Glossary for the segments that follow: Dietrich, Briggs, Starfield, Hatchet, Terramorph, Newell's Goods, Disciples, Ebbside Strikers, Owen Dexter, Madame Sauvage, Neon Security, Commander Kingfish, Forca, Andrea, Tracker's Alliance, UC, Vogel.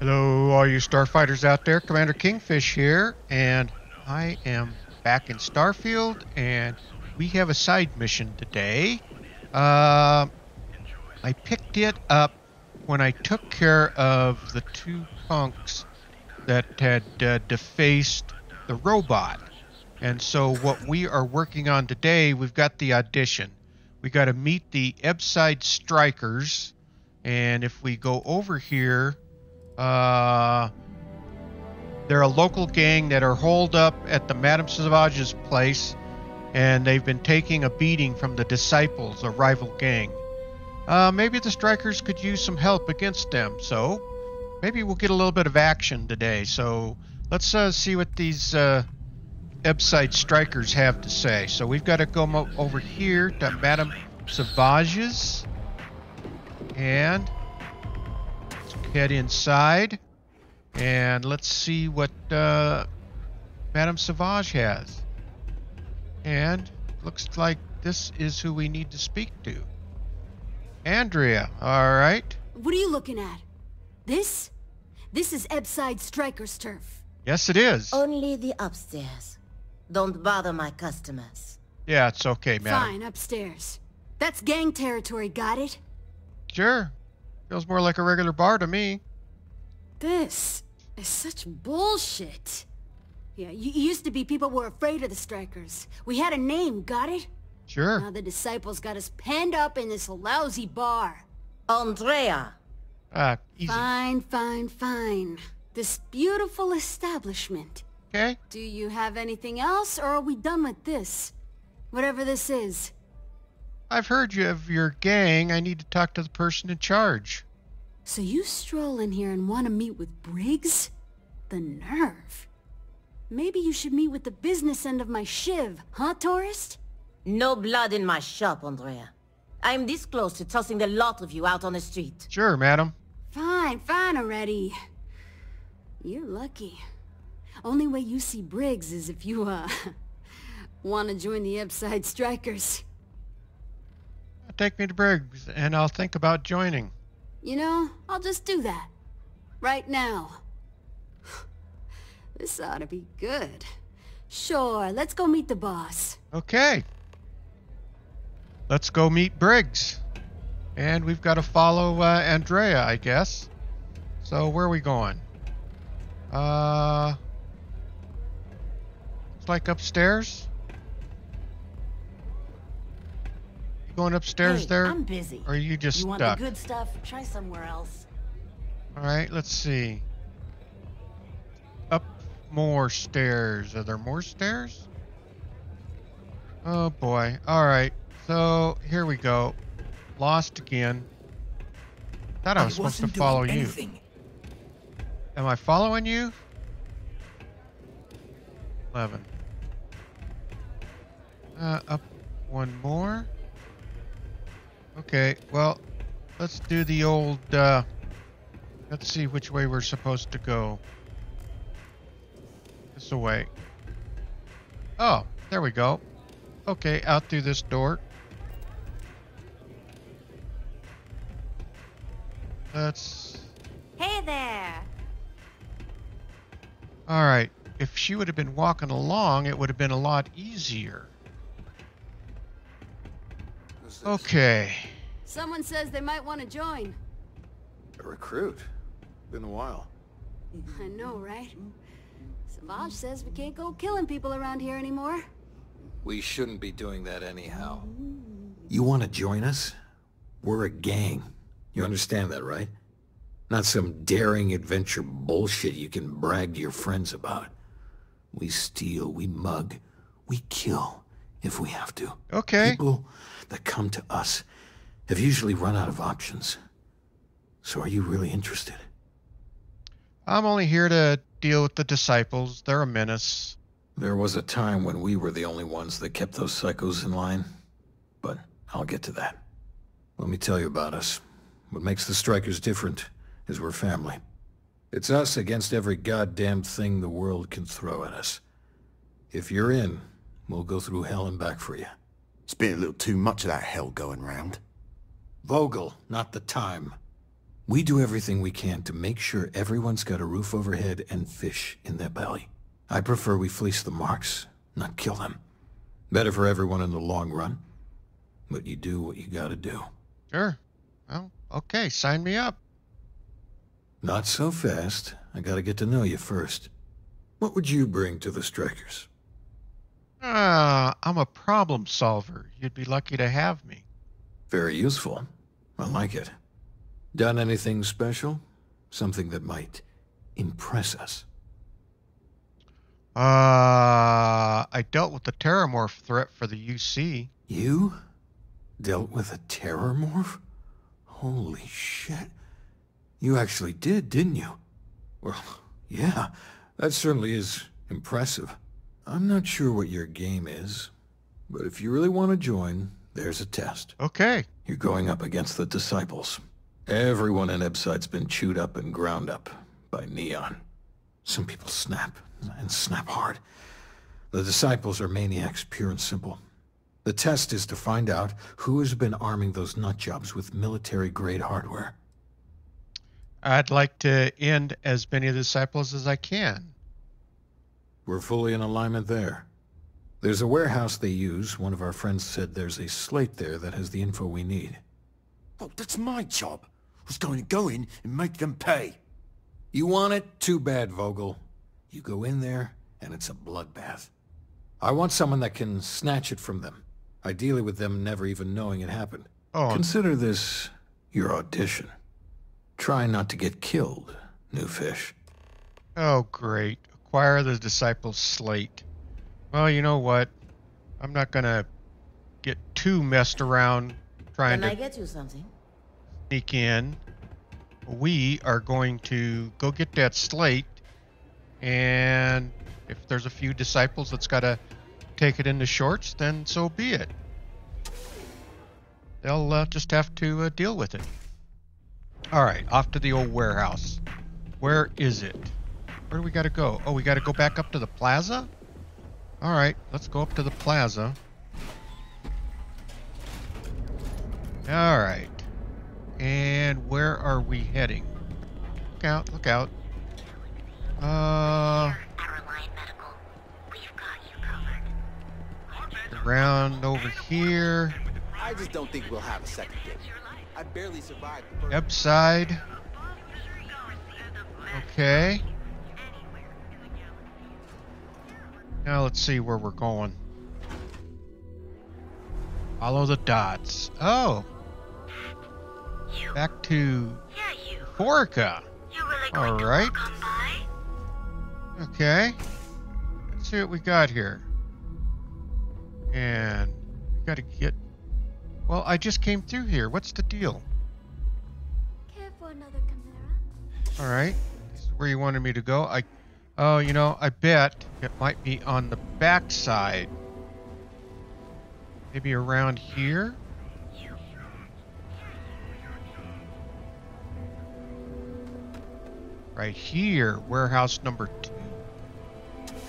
Hello, all you starfighters out there. Commander Kingfish here, and I am back in Starfield, and we have a side mission today. I picked it up when I took care of the two punks that had defaced the robot. And so what we are working on today, we've got the audition. We got to meet the Ebbside Strikers, and if we go over here, they're a local gang that are holed up at the Madame Sauvage's place, and they've been taking a beating from the Disciples, a rival gang. Maybe the Strikers could use some help against them, so maybe we'll get a little bit of action today. So let's see what these Ebbside Strikers have to say. So we've got to go over here to Madame Sauvage's, and head inside, and let's see what Madame Sauvage has. And looks like this is who we need to speak to. Andrea, all right. What are you looking at? This? This is Ebbside Strikers turf. Yes, it is. Only the upstairs. Don't bother my customers. Yeah, it's okay, madam. Fine, upstairs. That's gang territory, got it? Sure. Feels more like a regular bar to me. This is such bullshit. Yeah, you used to be people were afraid of the Strikers. We had a name, got it? Sure. Now the Disciples got us penned up in this lousy bar. Andrea. Easy. Fine, fine, fine. This beautiful establishment. Okay. Do you have anything else, or are we done with this? Whatever this is. I've heard you of your gang. I need to talk to the person in charge. So you stroll in here and want to meet with Briggs? The nerve. Maybe you should meet with the business end of my shiv, huh, tourist? No blood in my shop, Andrea. I'm this close to tossing the lot of you out on the street. Sure, madam. Fine, fine already. You're lucky. Only way you see Briggs is if you, want to join the Ebbside Strikers. Take me to Briggs, and I'll think about joining. You know, I'll just do that. Right now. This ought to be good. Sure, let's go meet the boss. Okay. Let's go meet Briggs. And we've got to follow Andrea, I guess. So, where are we going? It's like upstairs? Going upstairs, hey, there? I'm busy. Or are you just stuck? You want the good stuff? Try somewhere else. All right, let's see. Up more stairs. Are there more stairs? Oh boy. All right. So here we go. Lost again. Thought I was supposed to follow you. Am I following you? 11. Up one more. Okay, well, let's do the old, let's see which way we're supposed to go. This way. Oh, there we go. Okay, out through this door. Let's... Hey there! Alright, if she would have been walking along, it would have been a lot easier. Okay. Someone says they might want to join. A recruit? Been a while. I know, right? Sauvage says we can't go killing people around here anymore. We shouldn't be doing that anyhow. You want to join us? We're a gang. You understand that, right? Not some daring adventure bullshit you can brag to your friends about. We steal, we mug, we kill if we have to. Okay. People that come to us have usually run out of options. So are you really interested? I'm only here to deal with the Disciples. They're a menace. There was a time when we were the only ones that kept those psychos in line. But I'll get to that. Let me tell you about us. What makes the Strikers different is we're family. It's us against every goddamn thing the world can throw at us. If you're in, we'll go through hell and back for you. It's been a little too much of that hell going round. Vogel, not the time. We do everything we can to make sure everyone's got a roof overhead and fish in their belly. I prefer we fleece the marks, not kill them. Better for everyone in the long run. But you do what you gotta do. Sure. Well, okay, sign me up. Not so fast. I gotta get to know you first. What would you bring to the Strikers? I'm a problem solver. You'd be lucky to have me. Very useful. I like it. Done anything special? Something that might impress us? I dealt with the Terramorph threat for the UC. You? Dealt with a Terramorph? Holy shit. You actually did, didn't you? Well, yeah, that certainly is impressive. I'm not sure what your game is, but if you really want to join, there's a test. Okay. You're going up against the Disciples. Everyone in Ebbside's been chewed up and ground up by Neon. Some people snap, and snap hard. The Disciples are maniacs, pure and simple. The test is to find out who has been arming those nutjobs with military-grade hardware. I'd like to end as many of the Disciples as I can. We're fully in alignment there. There's a warehouse they use. One of our friends said there's a slate there that has the info we need. Oh, that's my job. I was going to go in and make them pay. You want it? Too bad, Vogel. You go in there, and it's a bloodbath. I want someone that can snatch it from them. Ideally with them never even knowing it happened. Oh. Consider this your audition. Try not to get killed, new fish. Oh, great. Acquire the Disciples' slate. Well, you know what? I'm not gonna get too messed around trying to get you something. Sneak in. We are going to go get that slate, and if there's a few Disciples that's gotta take it into shorts, then so be it. They'll just have to deal with it. All right, off to the old warehouse. Where is it? Where do we gotta go? Oh, we gotta go back up to the plaza? All right, let's go up to the plaza. All right. And where are we heading? Look out, look out. Around over here. I just don't think we'll have a second day. I barely survived the first Ebbside. Okay. Now let's see where we're going. Follow the dots. Oh. Back to Forca. All right. Okay. Let's see what we got here. And we got to get... Well, I just came through here. What's the deal? Care for another Chimera? All right. This is where you wanted me to go. Oh, you know, I bet it might be on the back side. Maybe around here? Right here. Warehouse number 2.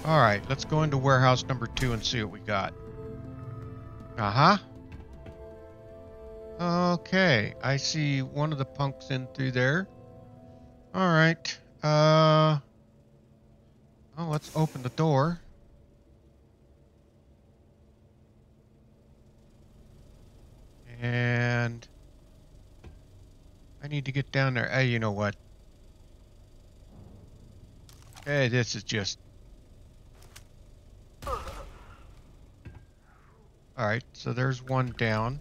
All right. Let's go into warehouse number 2 and see what we got. Uh-huh. Okay, I see one of the punks in through there. All right. Oh, let's open the door. And I need to get down there. Hey, you know what? Hey, this is just... All right, so there's one down.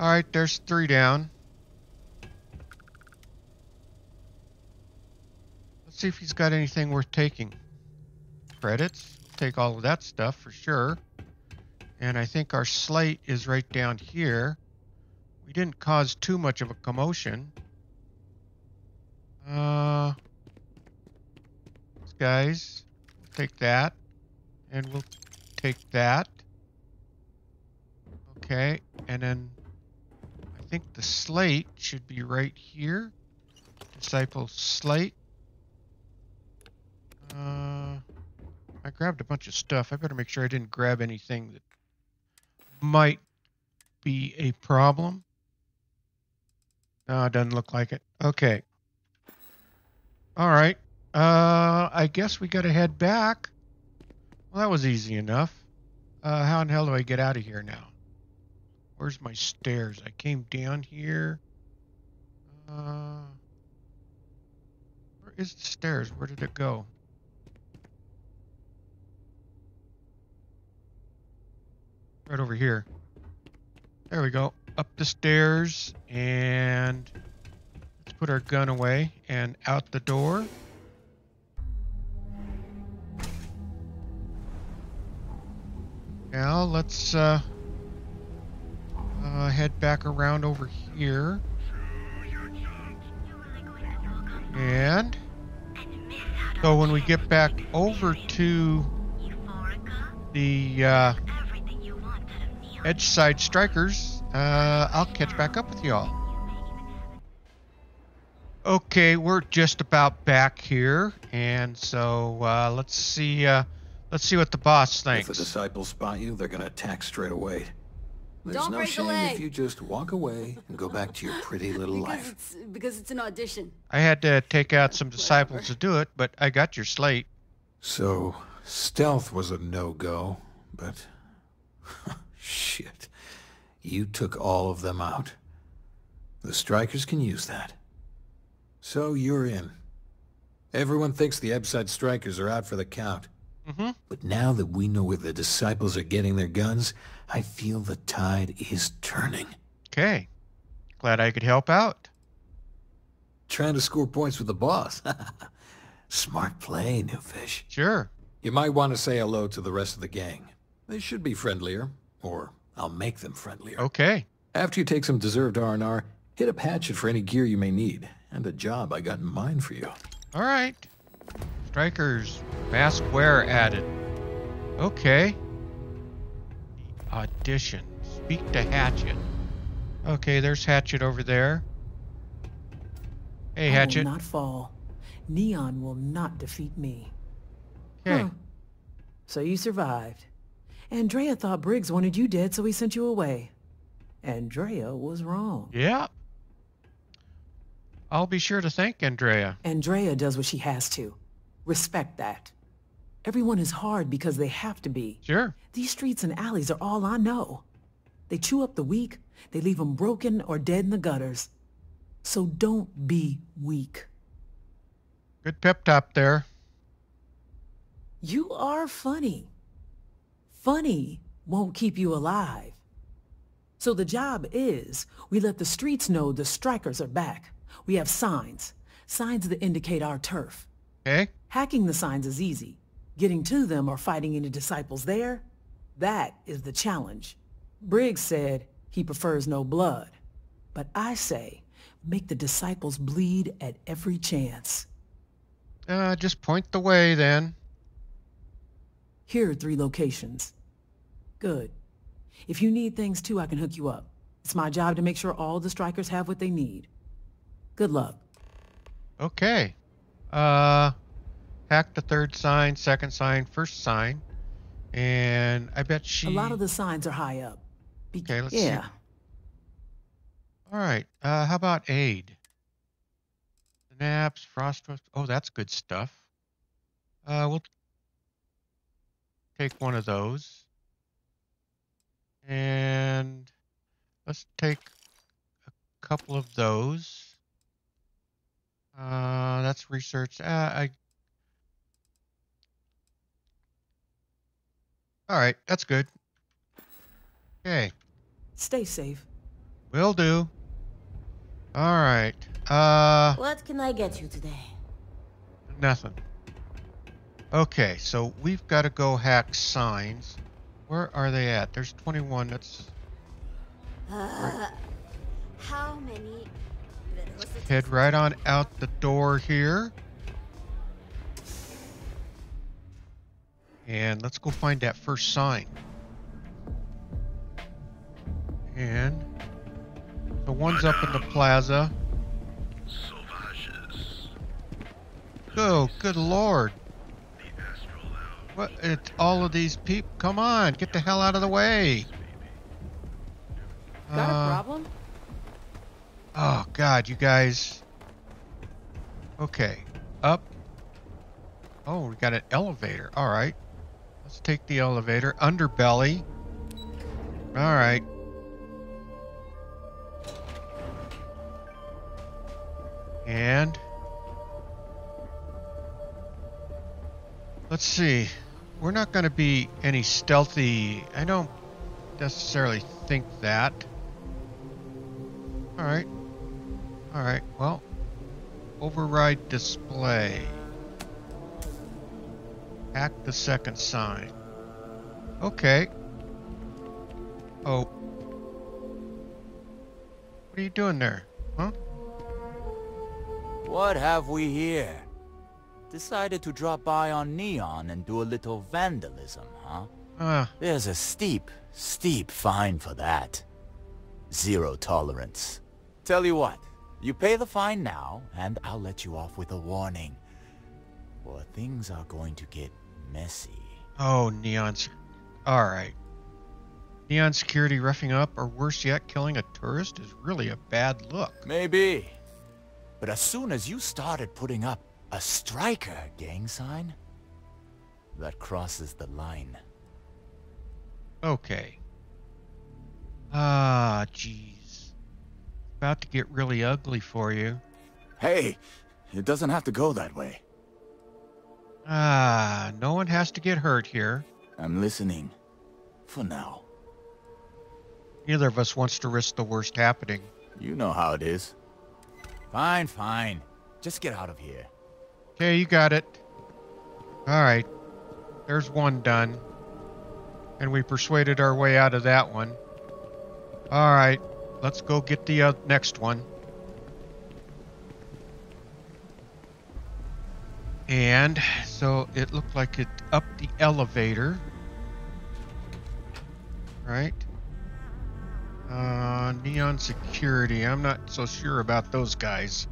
All right, there's 3 down. Let's see if he's got anything worth taking. Credits, take all of that stuff for sure. And I think our slate is right down here. We didn't cause too much of a commotion. Guys, we'll take that, and we'll take that. Okay, and then... I think the slate should be right here. Disciple slate. Am I grabbed a bunch of stuff. I better make sure I didn't grab anything that might be a problem. No, it doesn't look like it. Okay. All right. I guess we got to head back. Well, that was easy enough. How in hell do I get out of here now? Where's my stairs? I came down here. Where is the stairs? Where did it go? Right over here. There we go. Up the stairs, and let's put our gun away and out the door. Now let's head back around over here. And so when we get back over to the Ebbside Strikers, I'll catch back up with y'all. Okay, we're just about back here, and so let's see what the boss thinks. If the Disciples spot you, they're gonna attack straight away. There's no shame if you just walk away and go back to your pretty little life. Because it's an audition. I had to take out some Disciples to do it, but I got your slate. So, stealth was a no-go, but... shit. You took all of them out. The Strikers can use that. So, you're in. Everyone thinks the Ebbside Strikers are out for the count. Mm-hmm. But now that we know where the Disciples are getting their guns, I feel the tide is turning. Okay. Glad I could help out. Trying to score points with the boss. Smart play, Newfish. Sure. You might want to say hello to the rest of the gang. They should be friendlier, or I'll make them friendlier. Okay. After you take some deserved R&R, hit up Hatchet for any gear you may need, and a job I got in mind for you. All right. Strikers, mask wear added. Okay. Audition. Speak to Hatchet. Okay, there's Hatchet over there. Hey, Hatchet. I will not fall. Neon will not defeat me. Okay. Huh. So you survived. Andrea thought Briggs wanted you dead, so he sent you away. Andrea was wrong. Yeah. I'll be sure to thank Andrea. Andrea does what she has to. Respect that. Everyone is hard because they have to be. Sure. These streets and alleys are all I know. They chew up the weak, they leave them broken or dead in the gutters. So don't be weak. Good pep talk there. You are funny. Funny won't keep you alive. So the job is, we let the streets know the Strikers are back. We have signs. Signs that indicate our turf. Okay. Hacking the signs is easy. Getting to them or fighting any Disciples there, that is the challenge. Briggs said he prefers no blood. But I say, make the Disciples bleed at every chance. Just point the way then. Here are 3 locations. Good. If you need things too, I can hook you up. It's my job to make sure all the Strikers have what they need. Good luck. Okay. Hack the 3rd sign, 2nd sign, 1st sign, and I bet she... A lot of the signs are high up. Okay, let's see. All right, how about aid? The naps, frostwest. Oh, that's good stuff. We'll take one of those. And let's take a couple of those. That's research. All right, that's good. Okay. Stay safe. Will do. All right. What can I get you today? Nothing. Okay, so we've got to go hack signs. Where are they at? There's 21. That's... right. How many... Let's head right on out the door here. And let's go find that first sign. And the one's up in the plaza. Oh, good lord. What? It's all of these people. Come on, get the hell out of the way. Got a problem? Oh God, you guys. Okay, up. Oh, we got an elevator. All right, let's take the elevator. Underbelly. All right. And let's see, we're not going to be any stealthy. I don't necessarily think that. All right. All right. Well, override display. Hack the second sign. Okay. Oh. What are you doing there? Huh? What have we here? Decided to drop by on Neon and do a little vandalism, huh? There's a steep fine for that. Zero tolerance. Tell you what, you pay the fine now, and I'll let you off with a warning. Or things are going to get messy. Oh, Neon's... Alright. Neon Security roughing up, or worse yet, killing a tourist is really a bad look. Maybe. But as soon as you started putting up a striker gang sign, that crosses the line. Okay. Ah, jeez. About to get really ugly for you. Hey, it doesn't have to go that way. Ah, no one has to get hurt here. I'm listening. For now. Neither of us wants to risk the worst happening. You know how it is. Fine, fine. Just get out of here. Okay, you got it. All right. There's one done. And we persuaded our way out of that one. All right. Let's go get the next one. And so it looked like it up the elevator. Right. Neon Security. I'm not so sure about those guys.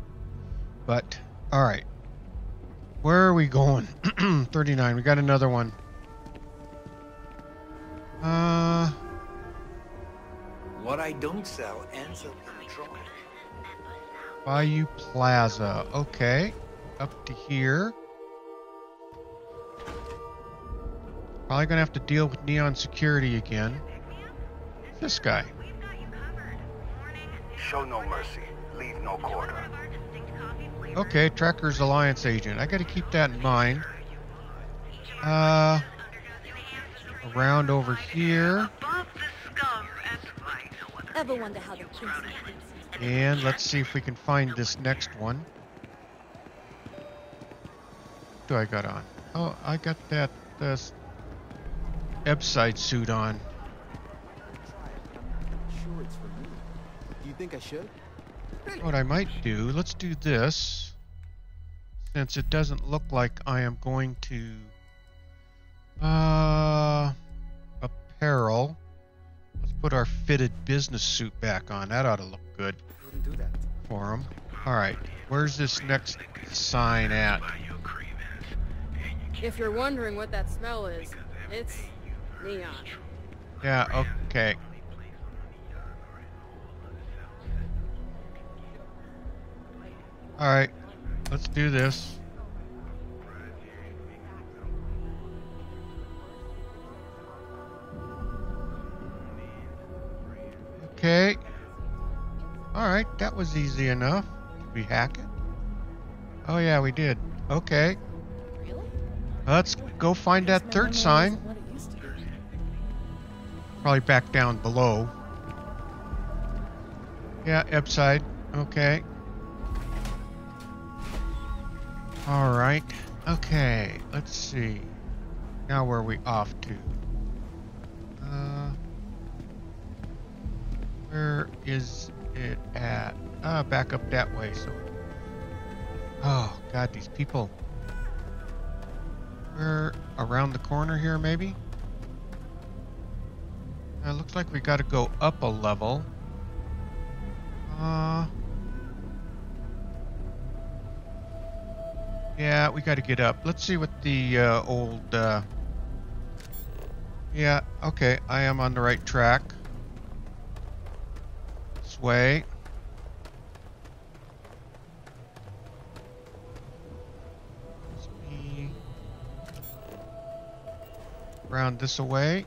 But, all right. Where are we going? 39. We got another one. What I don't sell ends up in trouble. Bayou Plaza. Okay. Up to here. Probably going to have to deal with Neon Security again. This guy. Show no mercy. Leave no quarter. Okay, Tracker's Alliance agent. I gotta keep that in mind. Around over here. And let's see if we can find this next one. What do I got on? Oh, I got that Ebbside suit on. Sure, it's for me. Do you think I should? What I might do, let's do this. Since it doesn't look like I am going to apparel, let's put our fitted business suit back on. That ought to look good for him. All right, where's this next sign at? If you're wondering what that smell is, it's neon. Yeah, okay. All right. Let's do this. Okay. Alright, that was easy enough. Did we hack it? Oh yeah, we did. Okay. Really? Let's go find that third sign. Probably back down below. Yeah, Ebbside. Okay. All right. Okay. Let's see. Now where are we off to? Where is it at? Back up that way. So. Oh God, these people. We're around the corner here, maybe. It looks like we got to go up a level. Yeah, we got to get up. Let's see what the old Yeah, okay, I am on the right track. This way. That's me. Round this away.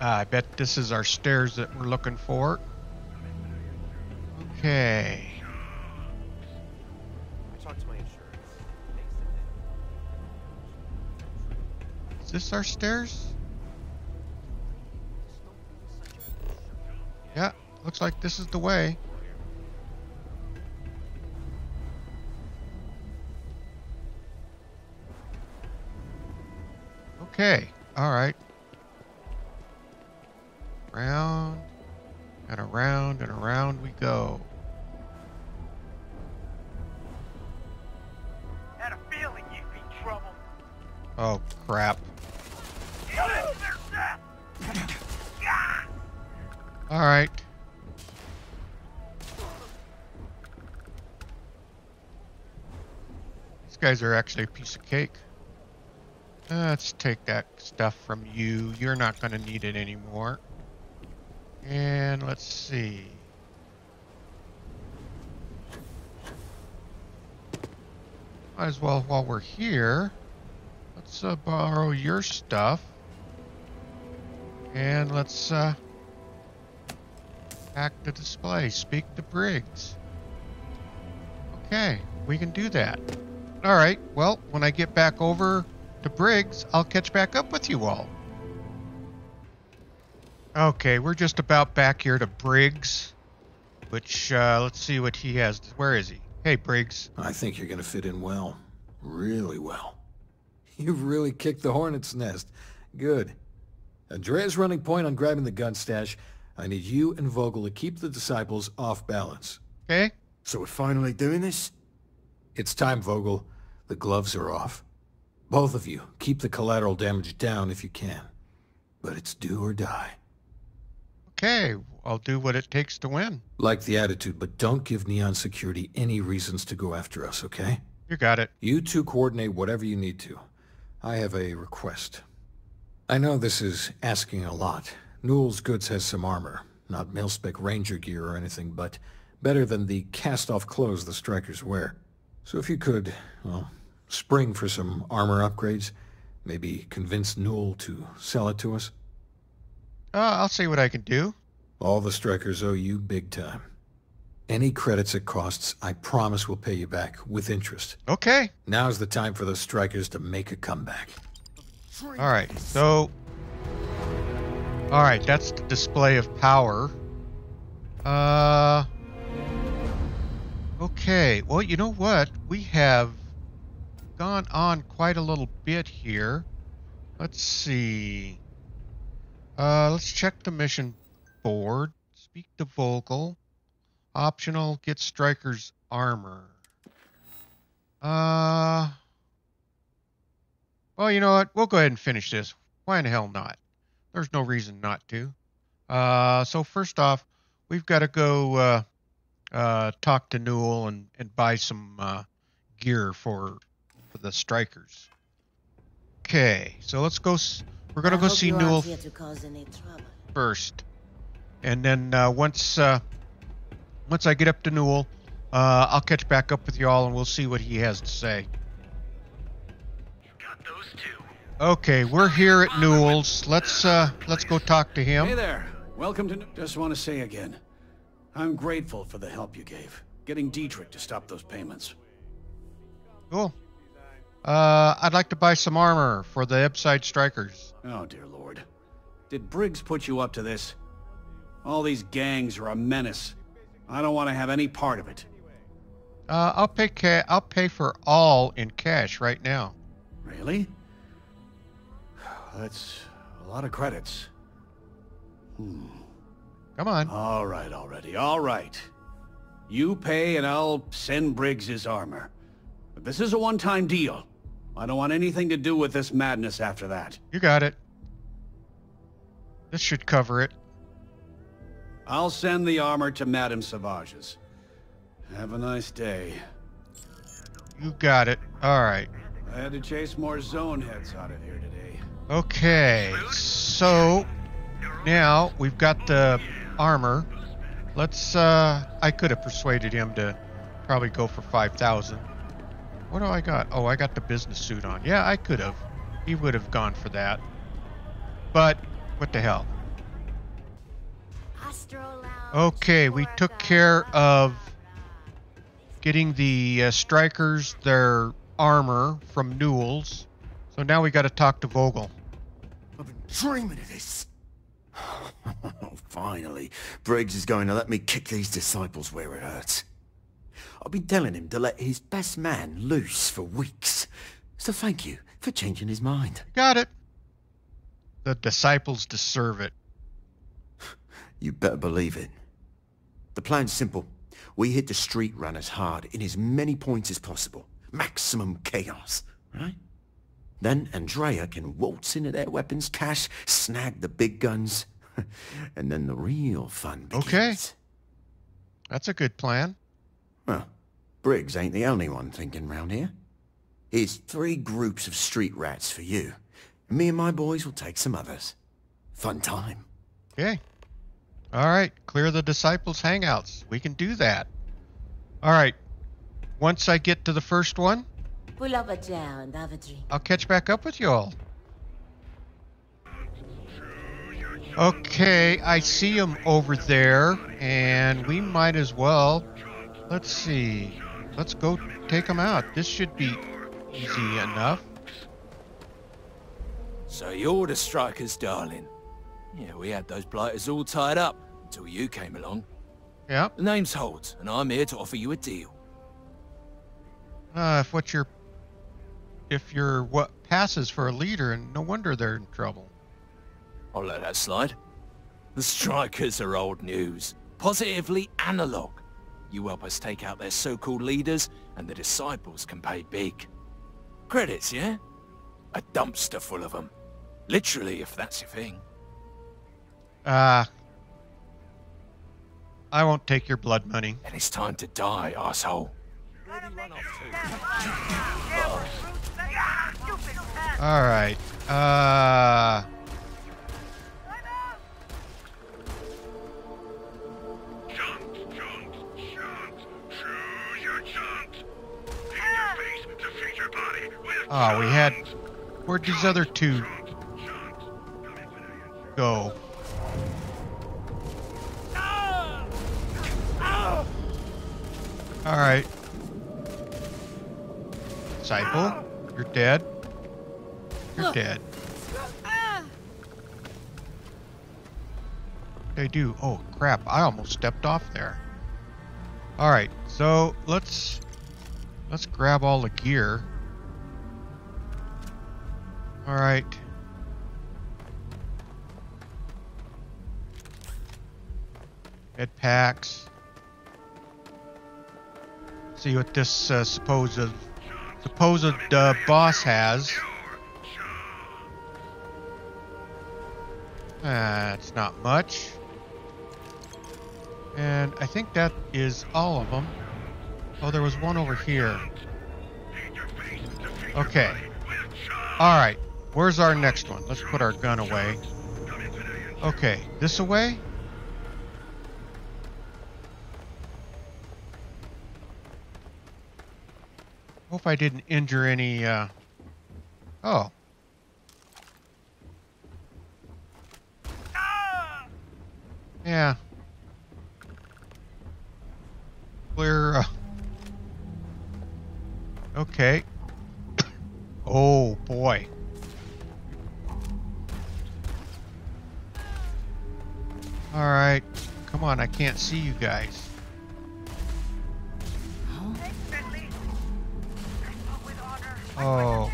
I bet this is our stairs that we're looking for. Okay. I talked to my insurance. Is this our stairs? Yeah, looks like this is the way. Okay, all right. Round and around and around we go. Had a feeling you'd be trouble. Oh crap. All right. These guys are actually a piece of cake. Let's take that stuff from you. You're not going to need it anymore. And let's see. Might as well, while we're here, let's borrow your stuff. And let's hack the display. Speak to Briggs. Okay, we can do that. All right, well, when I get back over to Briggs, I'll catch back up with you all. Okay, we're just about back here to Briggs, which, let's see what he has. Where is he? Hey, Briggs. I think you're going to fit in well. Really well. You've really kicked the hornet's nest. Good. Andrea's running point on grabbing the gun stash. I need you and Vogel to keep the Disciples off balance. Okay. So we're finally doing this? It's time, Vogel. The gloves are off. Both of you, keep the collateral damage down if you can. But it's do or die. Okay, I'll do what it takes to win. Like the attitude, but don't give Neon Security any reasons to go after us, okay? You got it. You two coordinate whatever you need to. I have a request. I know this is asking a lot. Newell's Goods has some armor, not mil-spec ranger gear or anything, but better than the cast-off clothes the strikers wear. So if you could, well, spring for some armor upgrades, maybe convince Newell to sell it to us. I'll see what I can do. All the strikers owe you big time. Any credits it costs, I promise we'll pay you back with interest. Okay. Now's the time for those strikers to make a comeback. All right, so... All right, that's the display of power. Okay, well, you know what? We have gone on quite a little bit here. Let's see... let's check the mission board. Speak to Vogel. Optional, get Striker's armor. Well, you know what? We'll go ahead and finish this. Why in the hell not? There's no reason not to. So first off, we've got to go talk to Newell and buy some gear for the Strikers. Okay, so let's go... We're going to go see Newell first. And then once I get up to Newell, I'll catch back up with y'all and we'll see what he has to say. You got those two. Okay, we're here at Newell's. Let's go talk to him. Hey there. Welcome to Newell's. Just want to say again, I'm grateful for the help you gave. Getting Dietrich to stop those payments. Cool. I'd like to buy some armor for the Ebbside Strikers. Oh, dear Lord. Did Briggs put you up to this? All these gangs are a menace. I don't want to have any part of it. I'll pay for all in cash right now. Really? That's a lot of credits. Come on. All right, already. All right. You pay and I'll send Briggs his armor. But this is a one-time deal. I don't want anything to do with this madness after that. You got it. This should cover it. I'll send the armor to Madame Sauvage's. Have a nice day. You got it. All right. I had to chase more zone heads out of here today. Okay, so now we've got the armor. Let's, I could have persuaded him to probably go for 5,000. What do I got? Oh, I got the business suit on. Yeah, I could have. He would have gone for that. But what the hell? Okay, we took care of getting the strikers their armor from Newell's. So now we got to talk to Vogel. I've been dreaming of this. Finally, Briggs is going to let me kick these disciples where it hurts. I've been telling him to let his best man loose for weeks. So thank you for changing his mind. Got it. The disciples deserve it. You better believe it. The plan's simple. We hit the street runners hard in as many points as possible. Maximum chaos, right? Then Andrea can waltz into their weapons cache, snag the big guns, and then the real fun begins. Okay. That's a good plan. Well, Briggs ain't the only one thinking round here. Here's 3 groups of street rats for you. Me and my boys will take some others. Fun time. Okay. All right. Clear the disciples' hangouts. We can do that. All right. Once I get to the first one, pull up a chair and have a drink. I'll catch back up with you all. Okay, I see him over there, and we might as well. Let's see. Let's go take him out. This should be easy enough. So you're the strikers, darling. Yeah, we had those blighters all tied up until you came along. Yeah. The name's Holt, and I'm here to offer you a deal. If you're what passes for a leader, and no wonder they're in trouble. I'll let that slide. The strikers are old news. Positively analog. You help us take out their so-called leaders, and the disciples can pay big. Credits, yeah? A dumpster full of them. Literally, if that's your thing. I won't take your blood money. And it's time to die, asshole. Alright, oh, we had... Where'd these other 2 go? Alright. Disciple, you're dead. You're dead. They do. Oh, crap. I almost stepped off there. All right. So let's grab all the gear. All right. Med packs. See what this supposed boss has. That's not much. And I think that is all of them. Oh, there was one over here. Okay. All right. Where's our next one? Let's put our gun away. Okay. This away? Hope I didn't injure any, oh. Yeah. Clear, okay. Oh, boy. All right. Come on, I can't see you guys. Oh.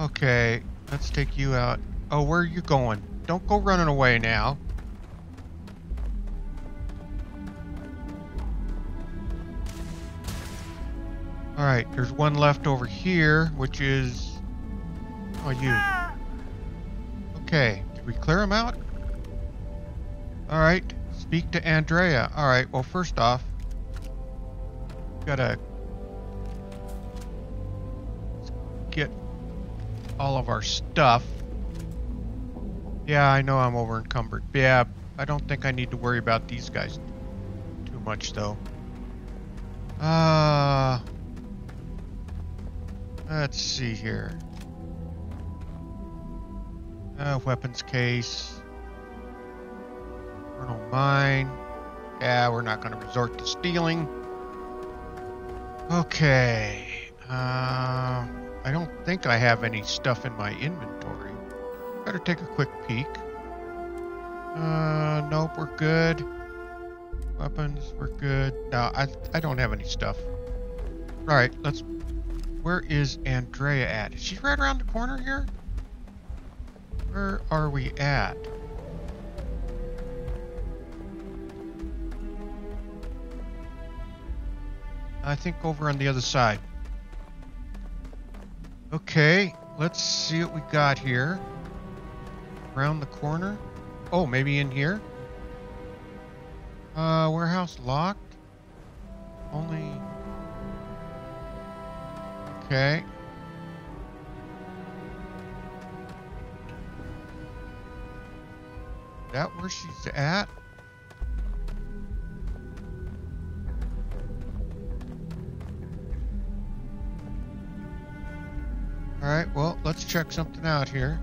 Okay, let's take you out. Oh, where are you going? Don't go running away now. All right, there's one left over here, which is... Oh, you. Okay, did we clear him out? Alright, speak to Andrea. Alright, well, first off, gotta get all of our stuff. Yeah, I know I'm over encumbered. Yeah, I don't think I need to worry about these guys too much, though. Let's see here. Weapons case. Colonel mine. Yeah, we're not going to resort to stealing. Okay. I don't think I have any stuff in my inventory. Better take a quick peek. Nope, we're good. Weapons, we're good. No, I don't have any stuff. All right, let's... Where is Andrea at? Is she right around the corner here? Where are we at? I think over on the other side. Okay, let's see what we got here. Around the corner. Oh, maybe in here? Warehouse locked. Only... Okay. Is that where she's at? Alright, well, let's check something out here.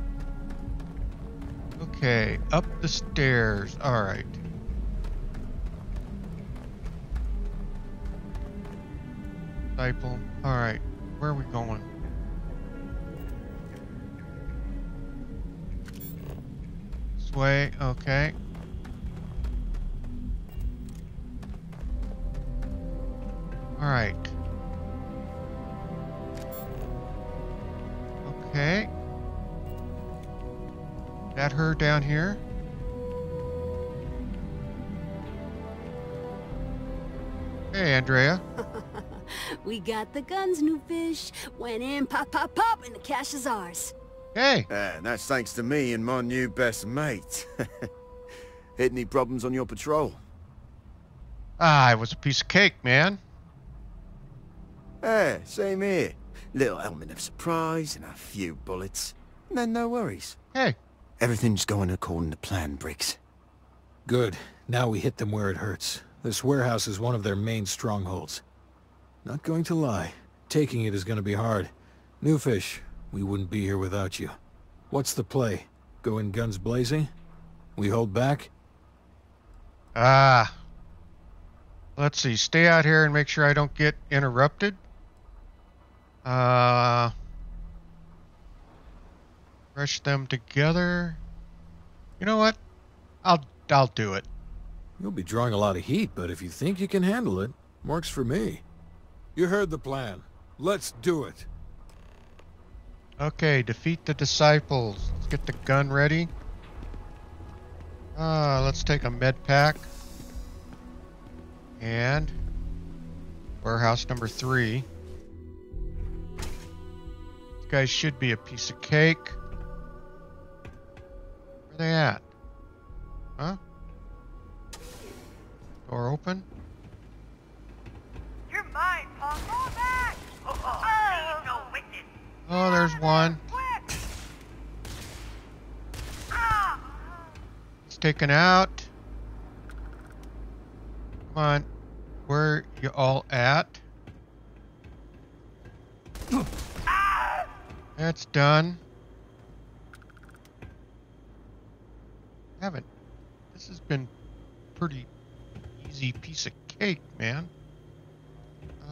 Okay, up the stairs. Alright. Disciple. Alright, where are we going? This way, okay. Alright. Okay. That her down here? Hey, Andrea. We got the guns, new fish. Went in, pop, pop, pop, and the cash is ours. Hey. And that's thanks to me and my new best mate. Hit any problems on your patrol? Ah, it was a piece of cake, man. Hey, same here. Little element of surprise and a few bullets. And then no worries. Hey. Everything's going according to plan, Briggs. Good. Now we hit them where it hurts. This warehouse is one of their main strongholds. Not going to lie, taking it is going to be hard. Newfish, we wouldn't be here without you. What's the play? Go in guns blazing? We hold back? Ah. Let's see. Stay out here and make sure I don't get interrupted. Rush them together. You know what? I'll do it. You'll be drawing a lot of heat, but if you think you can handle it, works for me. You heard the plan. Let's do it. Okay, defeat the disciples. Let's get the gun ready. Let's take a med pack. And warehouse number 3. This guy should be a piece of cake. Where they at? Huh? Door open? You're mine, Paul. Go back! Oh, oh, oh. No witness. Oh, there's one. It's taken out. Come on. Where you all at? That's done. Haven't. This has been pretty easy piece of cake, man.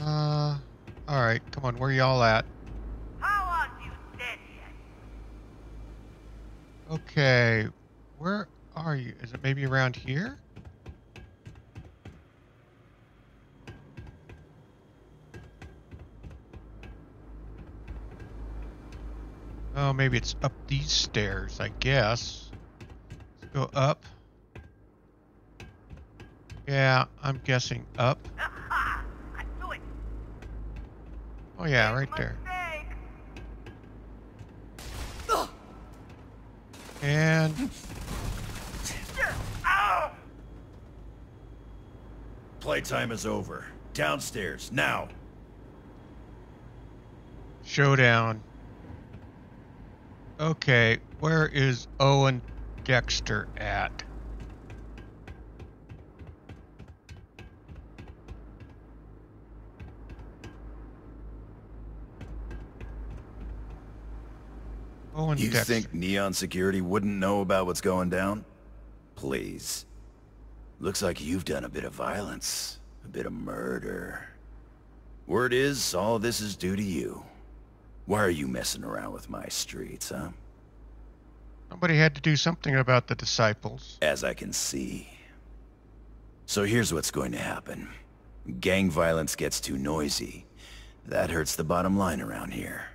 All right, come on, where y'all at? How long do you stand yet? Okay, where are you? Is it maybe around here? Oh, maybe it's up these stairs, I guess. Go up. Yeah, I'm guessing up. Oh yeah, right there. And playtime is over. Downstairs now. Showdown. Okay, where is Owen Dexter at? Owen Dexter. You think Neon Security wouldn't know about what's going down? Please. Looks like you've done a bit of violence, a bit of murder. Word is, all this is due to you. Why are you messing around with my streets, huh? Somebody had to do something about the Disciples. As I can see. So here's what's going to happen. Gang violence gets too noisy. That hurts the bottom line around here.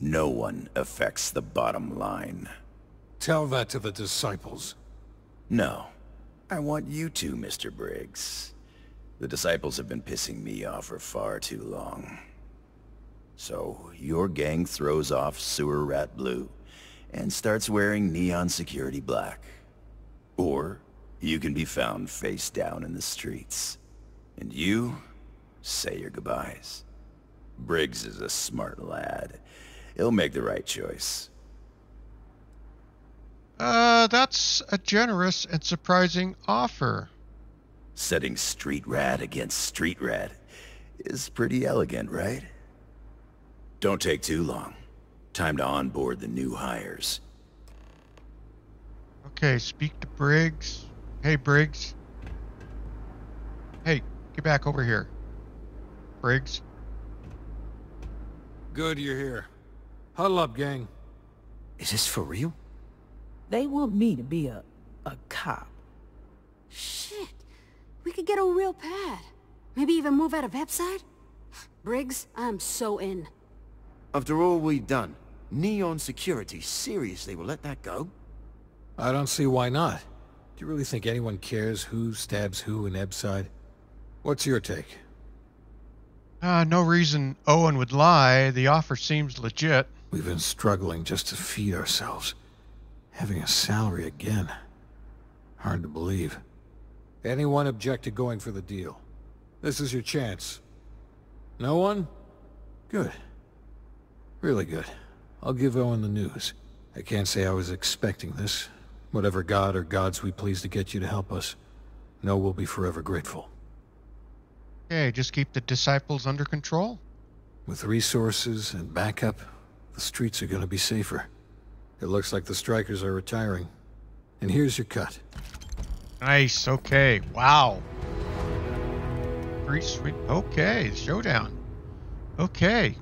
No one affects the bottom line. Tell that to the Disciples. No. I want you to, Mr. Briggs. The Disciples have been pissing me off for far too long. So, your gang throws off sewer rat blue and starts wearing Neon Security black. Or, you can be found face down in the streets. And you, say your goodbyes. Briggs is a smart lad. He'll make the right choice. That's a generous and surprising offer. Setting street rat against street rat is pretty elegant, right? Don't take too long. Time to onboard the new hires. Okay, speak to Briggs. Hey, Briggs. Hey, get back over here. Briggs. Good you're here. Huddle up, gang. Is this for real? They want me to be a cop. Shit. We could get a real pad. Maybe even move out of Ebbside? Briggs, I'm so in. After all we've done, Neon Security seriously will let that go? I don't see why not. Do you really think anyone cares who stabs who in Ebbside? What's your take? No reason Owen would lie. The offer seems legit. We've been struggling just to feed ourselves. Having a salary again. Hard to believe. Anyone object to going for the deal? This is your chance. No one? Good. Really good. I'll give Owen the news. I can't say I was expecting this. Whatever god or gods we please to get you to help us, know we'll be forever grateful. Okay, just keep the Disciples under control? With resources and backup, the streets are gonna be safer. It looks like the Strikers are retiring. And here's your cut. Nice, okay, wow. Pretty sweet, okay, showdown. Okay.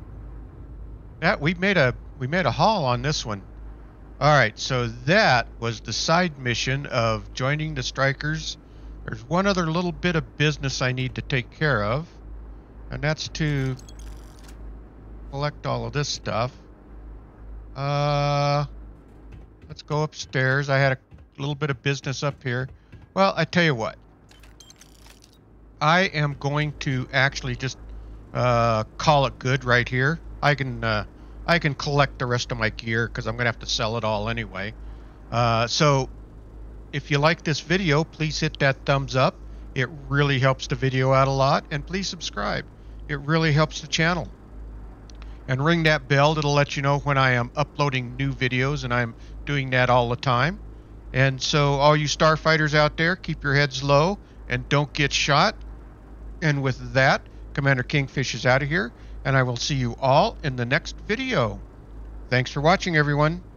That we made a haul on this one. Alright, so that was the side mission of joining the Strikers. There's one other little bit of business I need to take care of, and that's to collect all of this stuff. Let's go upstairs. I had a little bit of business up here. Well, I tell you what. I am going to actually just call it good right here. I can collect the rest of my gear because I'm gonna have to sell it all anyway. So if you like this video, please hit that thumbs up. It really helps the video out a lot, and please subscribe. It really helps the channel. And ring that bell. It'll let you know when I am uploading new videos, and I'm doing that all the time. And so all you starfighters out there, keep your heads low and don't get shot. And with that, Commander Kingfish is out of here. And I will see you all in the next video. Thanks for watching, everyone.